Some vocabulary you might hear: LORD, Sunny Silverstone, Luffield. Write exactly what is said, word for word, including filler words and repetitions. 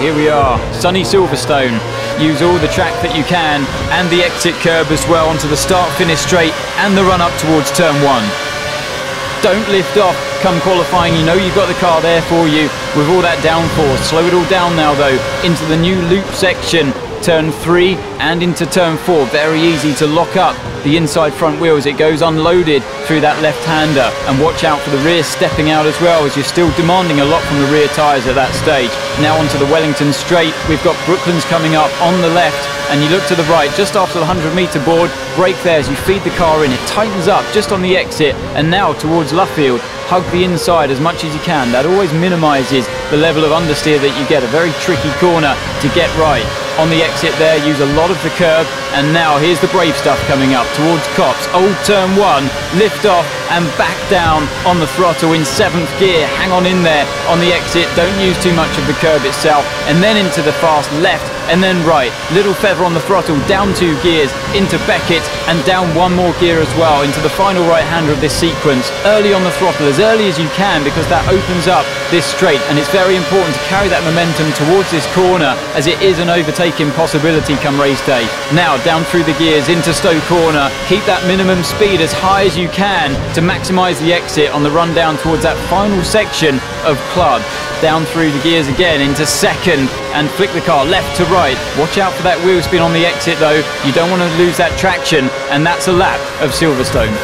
here we are, Sunny Silverstone. Use all the track that you can and the exit curb as well onto the start-finish straight and the run-up towards turn one. Don't lift off come qualifying. You know you've got the car there for you with all that downforce. Slow it all down now though into the new loop section, turn three and into turn four. Very easy to lock up the inside front wheels. It goes unloaded through that left-hander, and watch out for the rear stepping out as well, as you're still demanding a lot from the rear tyres at that stage. Now onto the Wellington straight. We've got Brooklands coming up on the left, and you look to the right just after the hundred metre board. Brake there as you feed the car in. It tightens up just on the exit, and now towards Luffield. Hug the inside as much as you can. That always minimises the level of understeer that you get. A very tricky corner to get right. On the exit there, use a lot of the curb, and now here's the brave stuff coming up towards Copse. Old turn one, lift off and back down on the throttle in seventh gear. Hang on in there on the exit. Don't use too much of the curb itself, and then into the fast left and then right. Little feather on the throttle, down two gears into Beckett, and down one more gear as well into the final right-hander of this sequence. Early on the throttle as early as you can, because that opens up this straight, and it's very important to carry that momentum towards this corner, as it is an overtaking possibility come race day. Now down through the gears into Stowe Corner. Keep that minimum speed as high as you can to maximise the exit on the run down towards that final section of Club. Down through the gears again into second, and flick the car left to right. Watch out for that wheel spin on the exit though. You don't want to lose that traction, and that's a lap of Silverstone.